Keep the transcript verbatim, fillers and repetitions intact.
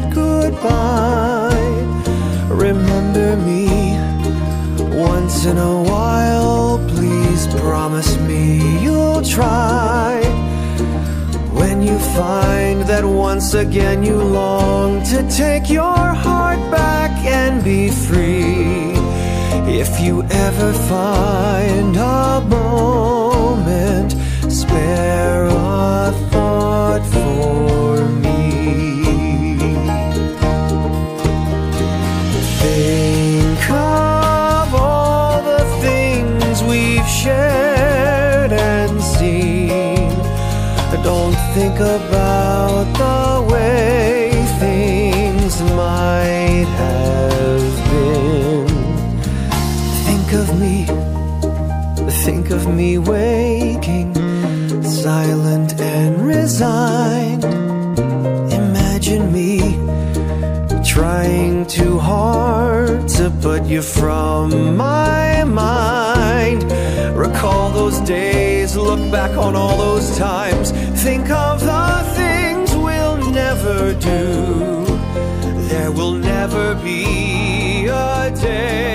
said goodbye. Remember me once in a while, please promise me you'll try. When you find that once again you long to take your heart back and be free, if you ever find a moment, spare a thought for me. Think of all the things we've shared and seen. Don't think about the way things might have been. Think of me, think of me waking, silent and resigned. Imagine me trying too hard to put you from my mind. Recall those days, look back on all those times. Think of the things we'll never do. There will never be a day